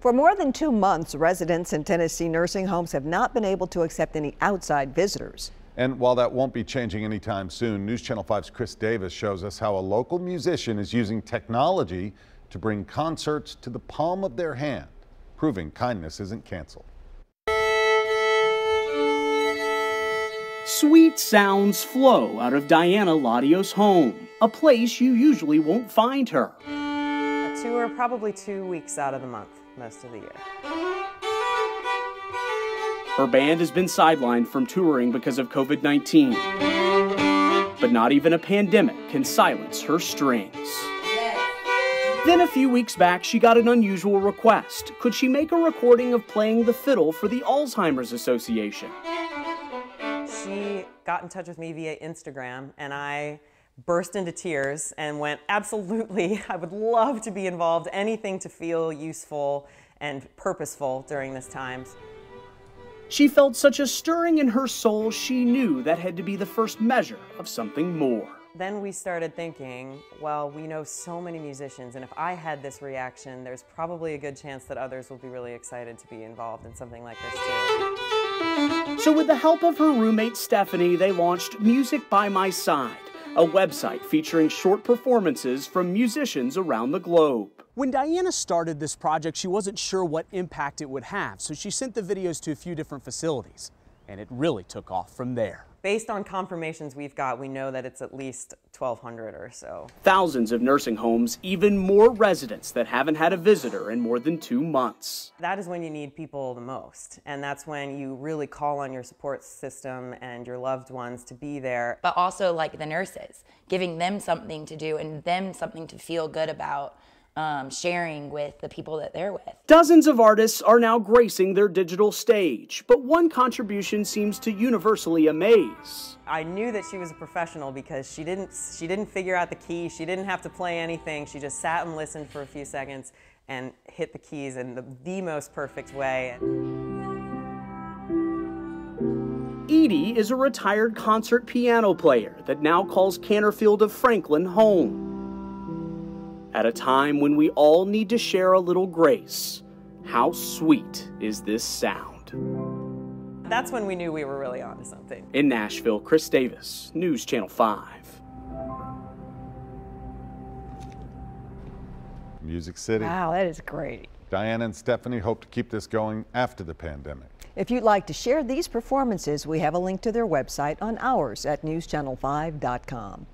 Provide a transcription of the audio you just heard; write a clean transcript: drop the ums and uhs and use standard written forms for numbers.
For more than 2 months, residents in Tennessee nursing homes have not been able to accept any outside visitors. And while that won't be changing anytime soon, News Channel 5's Chris Davis shows us how a local musician is using technology to bring concerts to the palm of their hand, proving kindness isn't canceled. Sweet sounds flow out of Diana Ladio's home, a place you usually won't find her. A tour probably 2 weeks out of the month, most of the year. Her band has been sidelined from touring because of COVID-19. But not even a pandemic can silence her strings. Yes. Then a few weeks back, she got an unusual request. Could she make a recording of playing the fiddle for the Alzheimer's Association? She got in touch with me via Instagram, and I burst into tears and went, absolutely, I would love to be involved, anything to feel useful and purposeful during this time. She felt such a stirring in her soul, she knew that had to be the first measure of something more. Then we started thinking, well, we know so many musicians, and if I had this reaction, there's probably a good chance that others will be really excited to be involved in something like this too. So with the help of her roommate Stephanie, they launched Music by My Side, a website featuring short performances from musicians around the globe. When Diana started this project, she wasn't sure what impact it would have, so she sent the videos to a few different facilities, and it really took off from there. Based on confirmations we've got, we know that it's at least 1,200 or so. Thousands of nursing homes, even more residents that haven't had a visitor in more than 2 months. That is when you need people the most, and that's when you really call on your support system and your loved ones to be there. But also like the nurses, giving them something to do and them something to feel good about. Sharing with the people that they're with. Dozens of artists are now gracing their digital stage, but one contribution seems to universally amaze. I knew that she was a professional because she didn't figure out the key, she didn't have to play anything, she just sat and listened for a few seconds and hit the keys in the most perfect way. Edie is a retired concert piano player that now calls Canterfield of Franklin home. At a time when we all need to share a little grace, how sweet is this sound? That's when we knew we were really onto something. In Nashville, Chris Davis, News Channel 5. Music City. Wow, that is great. Diana and Stephanie hope to keep this going after the pandemic. If you'd like to share these performances, we have a link to their website on ours at newschannel5.com.